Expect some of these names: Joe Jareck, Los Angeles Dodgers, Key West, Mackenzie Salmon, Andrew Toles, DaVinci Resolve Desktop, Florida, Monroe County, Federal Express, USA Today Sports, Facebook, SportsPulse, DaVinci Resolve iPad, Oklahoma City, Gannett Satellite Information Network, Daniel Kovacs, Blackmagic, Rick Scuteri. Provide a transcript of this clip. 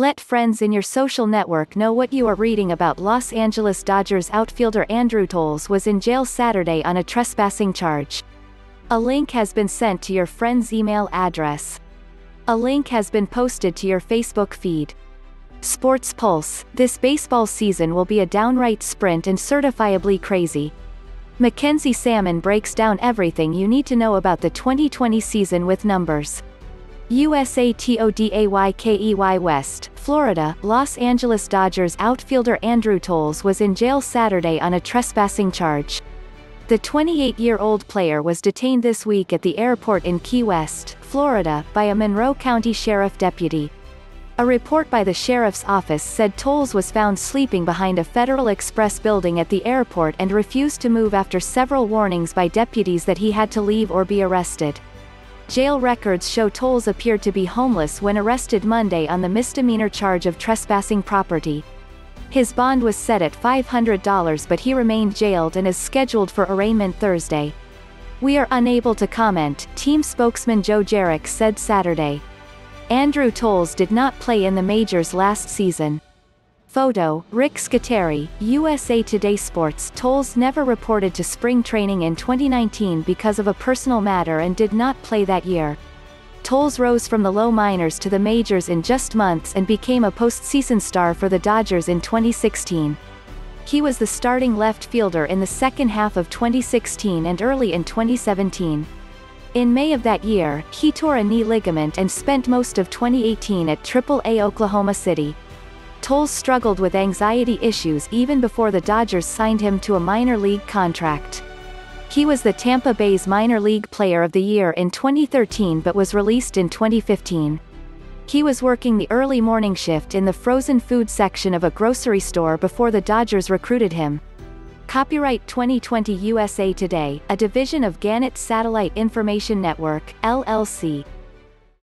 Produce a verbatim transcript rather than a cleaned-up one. Let friends in your social network know what you are reading about. Los Angeles Dodgers outfielder Andrew Toles was in jail Saturday on a trespassing charge. A link has been sent to your friend's email address. A link has been posted to your Facebook feed. Sports Pulse: this baseball season will be a downright sprint and certifiably crazy. Mackenzie Salmon breaks down everything you need to know about the twenty twenty season with numbers. U S A Today Key West, Florida, Los Angeles Dodgers outfielder Andrew Toles was in jail Saturday on a trespassing charge. The twenty-eight-year-old player was detained this week at the airport in Key West, Florida, by a Monroe County Sheriff deputy. A report by the Sheriff's Office said Toles was found sleeping behind a Federal Express building at the airport and refused to move after several warnings by deputies that he had to leave or be arrested. Jail records show Toles appeared to be homeless when arrested Monday on the misdemeanor charge of trespassing property. His bond was set at five hundred dollars, but he remained jailed and is scheduled for arraignment Thursday. "We are unable to comment," team spokesman Joe Jareck said Saturday. Andrew Toles did not play in the majors last season. Photo: Rick Scuteri, U S A Today Sports. Toles never reported to spring training in twenty nineteen because of a personal matter and did not play that year. Toles rose from the low minors to the majors in just months and became a postseason star for the Dodgers in twenty sixteen. He was the starting left fielder in the second half of twenty sixteen and early in twenty seventeen. In May of that year, he tore a knee ligament and spent most of twenty eighteen at triple A Oklahoma City. Toles struggled with anxiety issues even before the Dodgers signed him to a minor league contract. He was the Tampa Bay's minor league player of the year in twenty thirteen, but was released in twenty fifteen. He was working the early morning shift in the frozen food section of a grocery store before the Dodgers recruited him. Copyright twenty twenty U S A Today, a division of Gannett Satellite Information Network, L L C.